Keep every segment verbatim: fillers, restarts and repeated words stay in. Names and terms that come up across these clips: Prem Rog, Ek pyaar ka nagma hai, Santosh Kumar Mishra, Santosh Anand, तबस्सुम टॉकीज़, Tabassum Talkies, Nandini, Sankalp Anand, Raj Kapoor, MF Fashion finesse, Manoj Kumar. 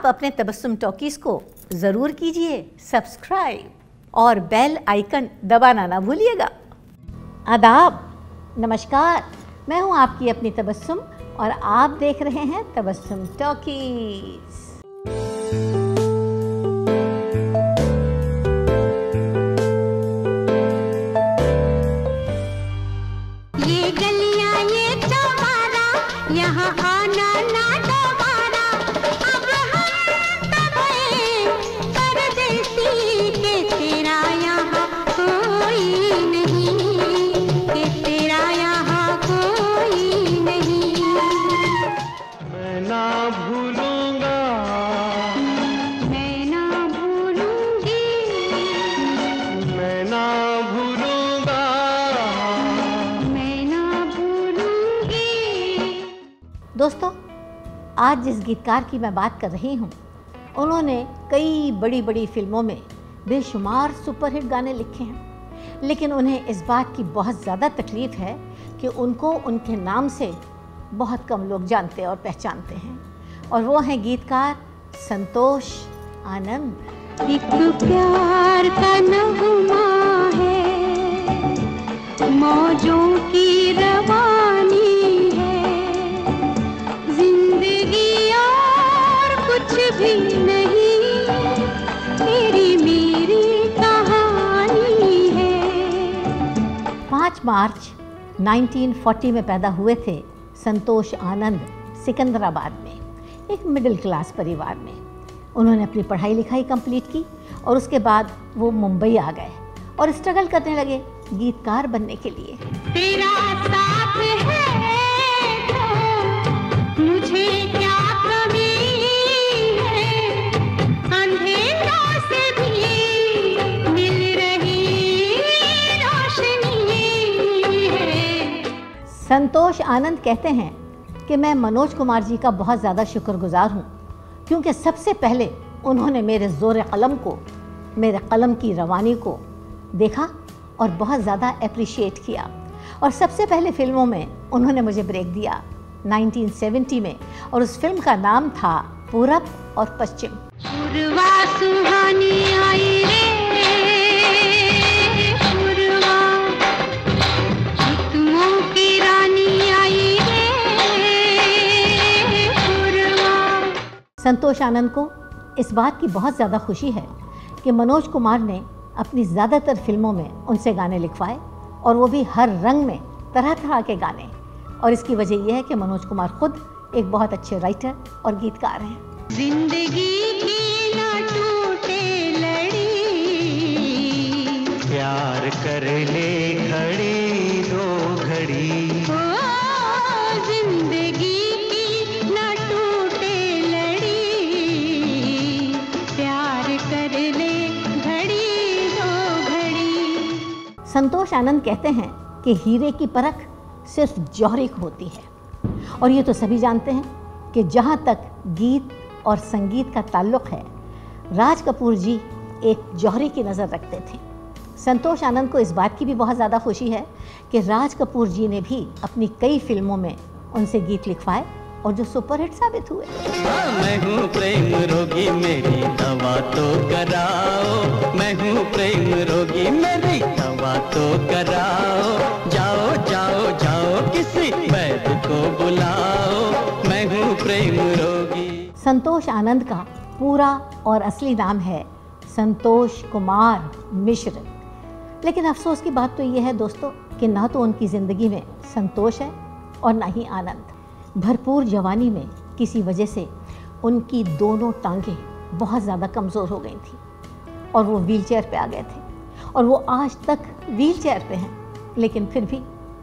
आप अपने तबस्सुम टॉकीज़ को ज़रूर कीजिए सब्सक्राइब और बेल आइकन दबाना ना भूलिएगा। आदाब, नमस्कार, मैं हूँ आपकी अपनी तबस्सुम और आप देख रहे हैं तबस्सुम टॉकीज़। ये गलियाँ ये चौबारा, यहाँ आना ना दोबारा, अब हम तब परदेसी के तेरा यहाँ कोई नहीं, के तेरा यहाँ कोई नहीं। मैं ना भूलूंगा, मैं ना भूलूंगी, मैं ना भूलूंगा, दोस्तों। आज जिस गीतकार की मैं बात कर रही हूँ, उन्होंने कई बड़ी बड़ी फिल्मों में बेशुमार सुपरहिट गाने लिखे हैं, लेकिन उन्हें इस बात की बहुत ज़्यादा तकलीफ़ है कि उनको उनके नाम से बहुत कम लोग जानते और पहचानते हैं, और वो हैं गीतकार संतोष आनंद। एक प्यार का नगमा है, मौजों की रवा भी नहीं, तेरी मेरी कहानी है। पाँच मार्च उन्नीस सौ चालीस में पैदा हुए थे संतोष आनंद सिकंदराबाद में, एक मिडिल क्लास परिवार में। उन्होंने अपनी पढ़ाई लिखाई कंप्लीट की और उसके बाद वो मुंबई आ गए और स्ट्रगल करने लगे गीतकार बनने के लिए। तेरा साथ है तो मुझे क्या कमी, संतोष आनंद कहते हैं कि मैं मनोज कुमार जी का बहुत ज़्यादा शुक्रगुजार हूँ, क्योंकि सबसे पहले उन्होंने मेरे ज़ोर कलम को, मेरे कलम की रवानी को देखा और बहुत ज़्यादा एप्रिशिएट किया। और सबसे पहले फिल्मों में उन्होंने मुझे ब्रेक दिया उन्नीस सौ सत्तर में, और उस फिल्म का नाम था पूरब और पश्चिम। संतोष आनंद को इस बात की बहुत ज़्यादा खुशी है कि मनोज कुमार ने अपनी ज़्यादातर फिल्मों में उनसे गाने लिखवाए, और वो भी हर रंग में, तरह तरह के गाने। और इसकी वजह यह है कि मनोज कुमार खुद एक बहुत अच्छे राइटर और गीतकार हैं। जिंदगी की ना टूटे लड़ी, प्यार कर ले घड़ी दो घड़ी, संतोष आनंद कहते हैं कि हीरे की परख सिर्फ जौहरी को होती है। और ये तो सभी जानते हैं कि जहाँ तक गीत और संगीत का ताल्लुक़ है, राज कपूर जी एक जौहरी की नज़र रखते थे। संतोष आनंद को इस बात की भी बहुत ज़्यादा खुशी है कि राज कपूर जी ने भी अपनी कई फिल्मों में उनसे गीत लिखवाए और जो सुपरहिट साबित हुए। मैं हूँ प्रेम रोगी, मेरी दवा तो कराओ, मैं हूँ प्रेम रोगी, मेरी दवा तो कराओ, जाओ जाओ जाओ किसी वैद्य को बुलाओ, मैं हूँ प्रेम रोगी। संतोष आनंद का पूरा और असली नाम है संतोष कुमार मिश्र, लेकिन अफसोस की बात तो यह है दोस्तों कि ना तो उनकी ज़िंदगी में संतोष है और ना ही आनंद। भरपूर जवानी में किसी वजह से उनकी दोनों टांगें बहुत ज़्यादा कमज़ोर हो गई थी और वो व्हीलचेयर पे आ गए थे, और वो आज तक व्हीलचेयर पे हैं, लेकिन फिर भी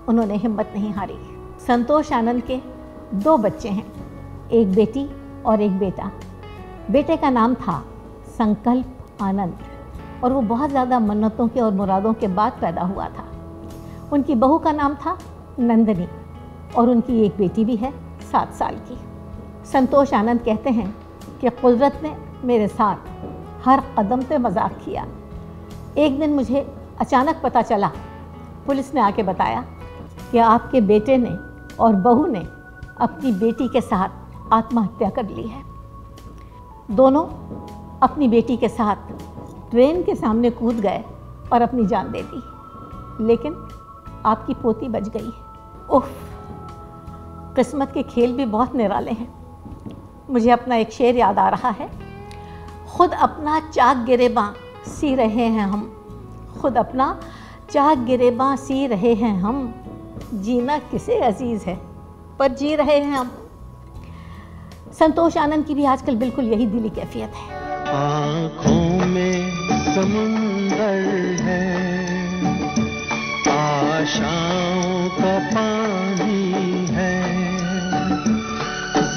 उन्होंने हिम्मत नहीं हारी। संतोष आनंद के दो बच्चे हैं, एक बेटी और एक बेटा। बेटे का नाम था संकल्प आनंद, और वो बहुत ज़्यादा मन्नतों के और मुरादों के बाद पैदा हुआ था। उनकी बहू का नाम था नंदिनी, और उनकी एक बेटी भी है सात साल की। संतोष आनंद कहते हैं कि कुदरत ने मेरे साथ हर कदम पे मजाक किया। एक दिन मुझे अचानक पता चला, पुलिस ने आके बताया कि आपके बेटे ने और बहू ने अपनी बेटी के साथ आत्महत्या कर ली है। दोनों अपनी बेटी के साथ ट्रेन के सामने कूद गए और अपनी जान दे दी, लेकिन आपकी पोती बच गई। उफ, किस्मत के खेल भी बहुत निराले हैं। मुझे अपना एक शेर याद आ रहा है, खुद अपना चाक गिरेबां सी रहे हैं हम, खुद अपना चाक गिरेबां सी रहे हैं हम, जीना किसे अजीज़ है पर जी रहे हैं हम। संतोष आनंद की भी आजकल बिल्कुल यही दिली कैफियत है। आँखों में समुंदर है, आशाओं का पानी है,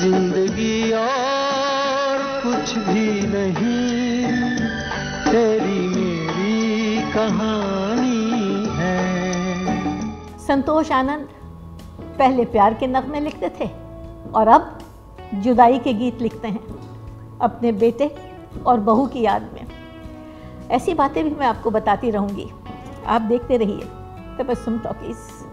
जिंदगी और कुछ भी नहीं, तेरी मेरी कहानी है। संतोष आनंद पहले प्यार के नगमे लिखते थे और अब जुदाई के गीत लिखते हैं अपने बेटे और बहू की याद में। ऐसी बातें भी मैं आपको बताती रहूँगी, आप देखते रहिए तबस्सुम टॉकीज़।